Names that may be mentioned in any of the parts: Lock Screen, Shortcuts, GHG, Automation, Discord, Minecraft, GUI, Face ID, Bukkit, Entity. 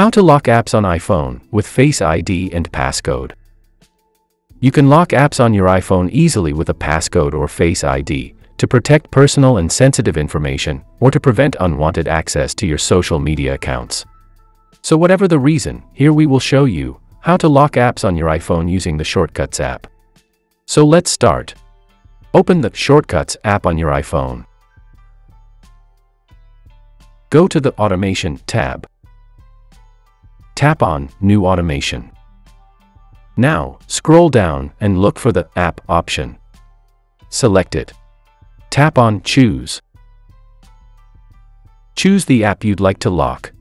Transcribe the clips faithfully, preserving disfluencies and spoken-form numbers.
How to lock apps on iPhone with Face I D and passcode. You can lock apps on your iPhone easily with a passcode or Face I D to protect personal and sensitive information or to prevent unwanted access to your social media accounts. So whatever the reason, here we will show you how to lock apps on your iPhone using the Shortcuts app. So let's start. Open the Shortcuts app on your iPhone. Go to the Automation tab. Tap on New Automation. Now, scroll down and look for the App option. Select it. Tap on Choose. Choose the app you'd like to lock.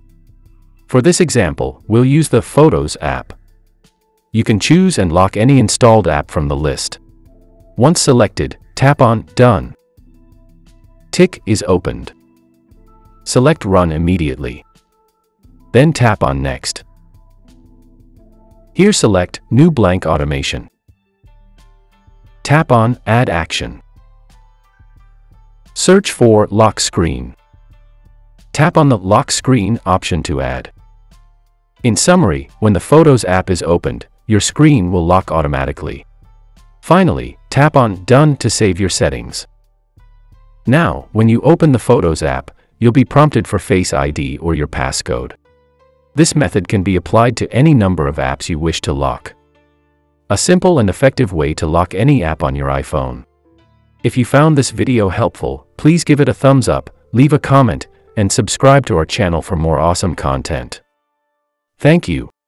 For this example, we'll use the Photos app. You can choose and lock any installed app from the list. Once selected, tap on Done. Tick is opened. Select Run immediately. Then tap on Next. Here select New Blank Automation. Tap on Add Action. Search for Lock Screen. Tap on the Lock Screen option to add. In summary, when the Photos app is opened, your screen will lock automatically. Finally, tap on Done to save your settings. Now, when you open the Photos app, you'll be prompted for Face I D or your passcode. This method can be applied to any number of apps you wish to lock. A simple and effective way to lock any app on your iPhone. If you found this video helpful, please give it a thumbs up, leave a comment, and subscribe to our channel for more awesome content. Thank you.